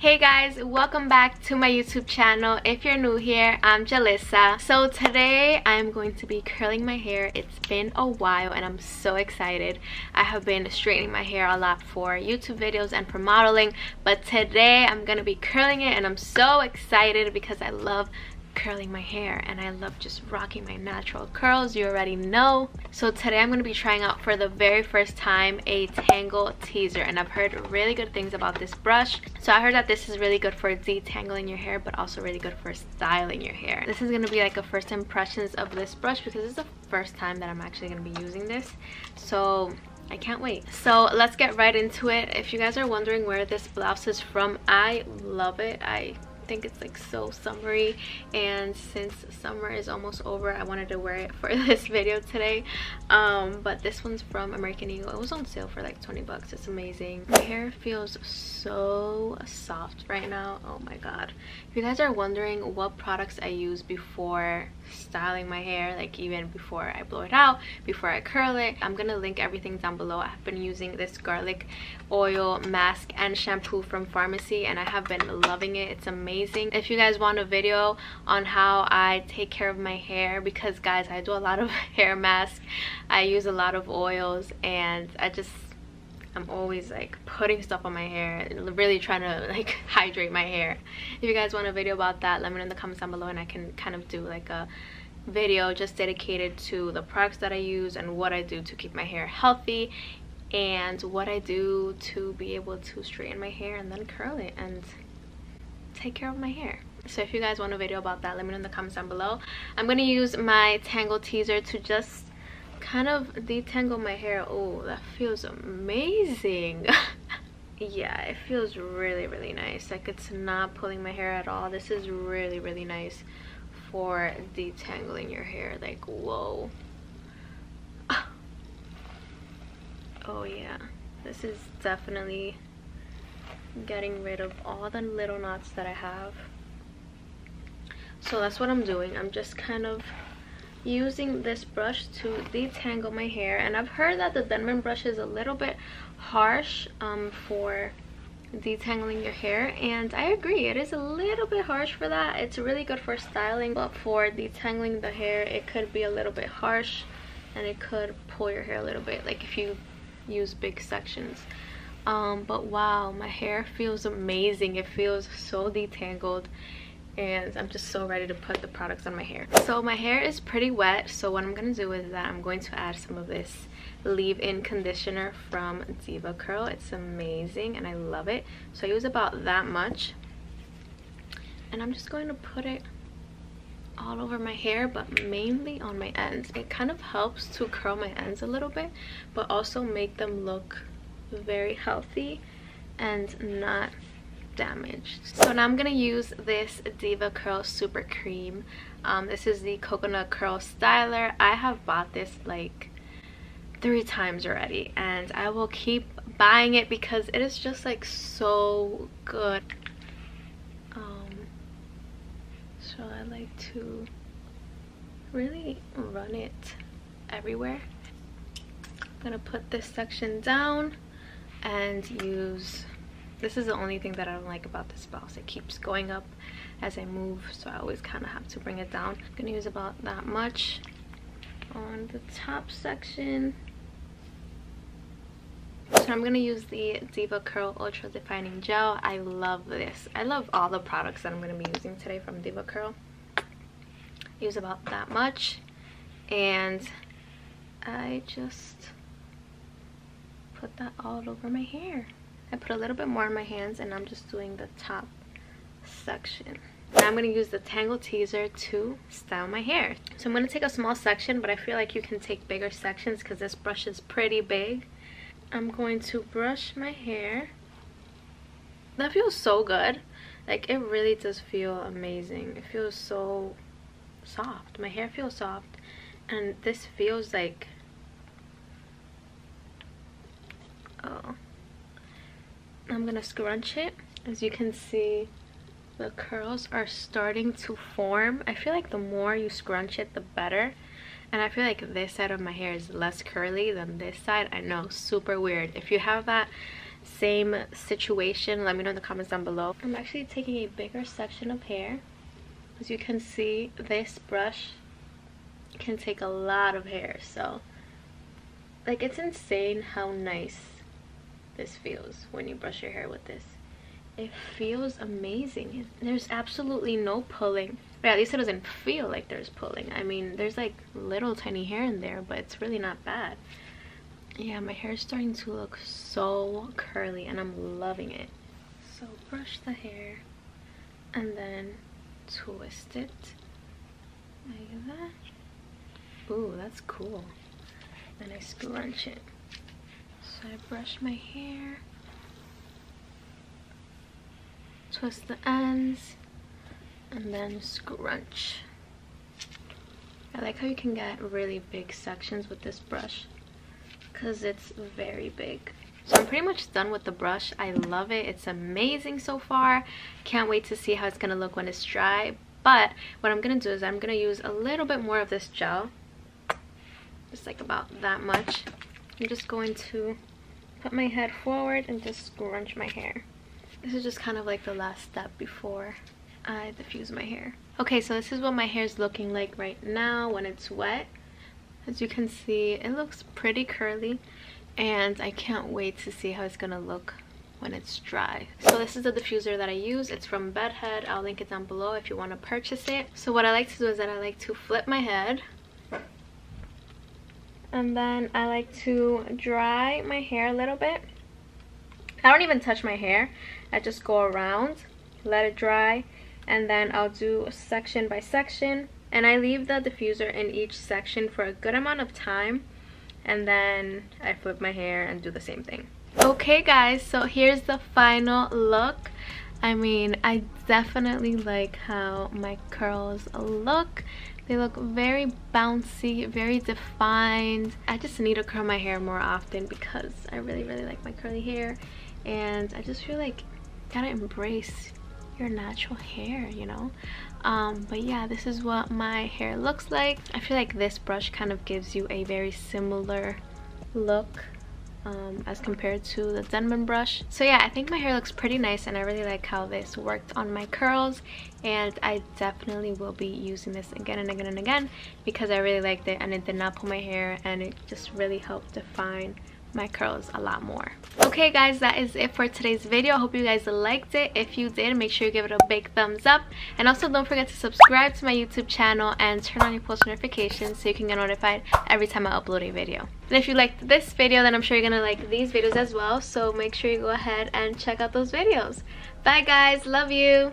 Hey guys, welcome back to my YouTube channel. If you're new here, I'm Jalissa. So today I'm going to be curling my hair. It's been a while and I'm so excited. I have been straightening my hair a lot for YouTube videos and for modeling, but today I'm gonna be curling it and I'm so excited because I love curling my hair and I love just rocking my natural curls, you already know. So today I'm going to be trying out for the very first time a Tangle Teezer, and I've heard really good things about this brush. So I heard that this is really good for detangling your hair but also really good for styling your hair. This is going to be like a first impressions of this brush because it's the first time that I'm actually going to be using this, so I can't wait. So let's get right into it. If you guys are wondering where this blouse is from, I love it. I think it's like so summery, and since summer is almost over, I wanted to wear it for this video today. But this one's from American Eagle. It was on sale for like 20 bucks. It's amazing. My hair feels so soft right now, oh my god. If you guys are wondering what products I use before styling my hair, like even before I blow it out, before I curl it, I'm gonna link everything down below. I've been using this garlic oil mask and shampoo from Farmasi and I have been loving it. It's amazing. If you guys want a video on how I take care of my hair, because guys, I do a lot of hair masks, I use a lot of oils, and I'm always like putting stuff on my hair, really trying to like hydrate my hair. If you guys want a video about that, let me know in the comments down below and I can kind of do like a video just dedicated to the products that I use and what I do to keep my hair healthy and what I do to be able to straighten my hair and then curl it and take care of my hair. So if you guys want a video about that, let me know in the comments down below. I'm going to use my Tangle Teezer to just kind of detangle my hair. Oh, that feels amazing. Yeah, it feels really really nice. Like, it's not pulling my hair at all. This is really really nice for detangling your hair. Like, whoa. Oh yeah, this is definitely getting rid of all the little knots that I have. So that's what I'm doing. I'm just kind of using this brush to detangle my hair, and I've heard that the Denman brush is a little bit harsh for detangling your hair, and I agree, it is a little bit harsh for that. It's really good for styling, but for detangling the hair it could be a little bit harsh and it could pull your hair a little bit, like if you use big sections. But wow, my hair feels amazing. It feels so detangled and I'm just so ready to put the products on my hair. So my hair is pretty wet, so what I'm going to do is that I'm going to add some of this leave-in conditioner from DevaCurl. It's amazing and I love it. So I use about that much and I'm just going to put it all over my hair, but mainly on my ends. It kind of helps to curl my ends a little bit but also make them look very healthy and not damaged. So now I'm gonna use this DevaCurl super cream. This is the coconut curl styler. I have bought this like 3 times already and I will keep buying it because it is just like so good. So I like to really run it everywhere. I'm gonna put this section down and use. This is the only thing that I don't like about this blouse. It keeps going up as I move, so I always kind of have to bring it down. I'm going to use about that much on the top section. So I'm going to use the DevaCurl Ultra Defining Gel. I love this. I love all the products that I'm going to be using today from DevaCurl. Use about that much. And I just put that all over my hair. I put a little bit more on my hands and I'm just doing the top section. Now I'm going to use the Tangle Teezer to style my hair. So I'm going to take a small section, but I feel like you can take bigger sections because this brush is pretty big. I'm going to brush my hair. That feels so good. Like, it really does feel amazing. It feels so soft. My hair feels soft and this feels like, oh, I'm gonna scrunch it. As you can see, the curls are starting to form. I feel like the more you scrunch it the better, and I feel like this side of my hair is less curly than this side. I know, super weird. If you have that same situation, let me know in the comments down below. I'm actually taking a bigger section of hair. As you can see, this brush can take a lot of hair, so like it's insane how nice this feels when you brush your hair with this. It feels amazing. There's absolutely no pulling. Or at least it doesn't feel like there's pulling. I mean, there's like little tiny hair in there, but it's really not bad. Yeah, my hair is starting to look so curly and I'm loving it. So brush the hair and then twist it like that. Ooh, that's cool. Then I scrunch it. So I brush my hair, twist the ends, and then scrunch. I like how you can get really big sections with this brush because it's very big. So I'm pretty much done with the brush. I love it. It's amazing so far. Can't wait to see how it's gonna look when it's dry. But what I'm gonna do is I'm gonna use a little bit more of this gel, just like about that much. I'm just going to put my head forward and just scrunch my hair. This is just kind of like the last step before I diffuse my hair. Okay, so this is what my hair is looking like right now when it's wet. As you can see, it looks pretty curly and I can't wait to see how it's gonna look when it's dry. So this is the diffuser that I use. It's from Bed Head. I'll link it down below if you want to purchase it. So what I like to do is that I like to flip my head, and then I like to dry my hair a little bit. I don't even touch my hair. I just go around, let it dry, and then I'll do section by section. And I leave the diffuser in each section for a good amount of time. And then I flip my hair and do the same thing. Okay guys, so here's the final look. I mean, I definitely like how my curls look. They look very bouncy, very defined. I just need to curl my hair more often because I really like my curly hair. And I just feel like you gotta embrace your natural hair, you know? But yeah, this is what my hair looks like. I feel like this brush kind of gives you a very similar look as compared to the Denman brush. So yeah, I think my hair looks pretty nice and I really like how this worked on my curls, and I definitely will be using this again and again and again because I really liked it and it did not pull my hair and it just really helped define my curls a lot more. Okay guys, that is it for today's video. I hope you guys liked it. If you did, make sure you give it a big thumbs up, and also don't forget to subscribe to my YouTube channel and turn on your post notifications so you can get notified every time I upload a video. And if you liked this video, then I'm sure you're gonna like these videos as well, so make sure you go ahead and check out those videos. Bye guys, love you.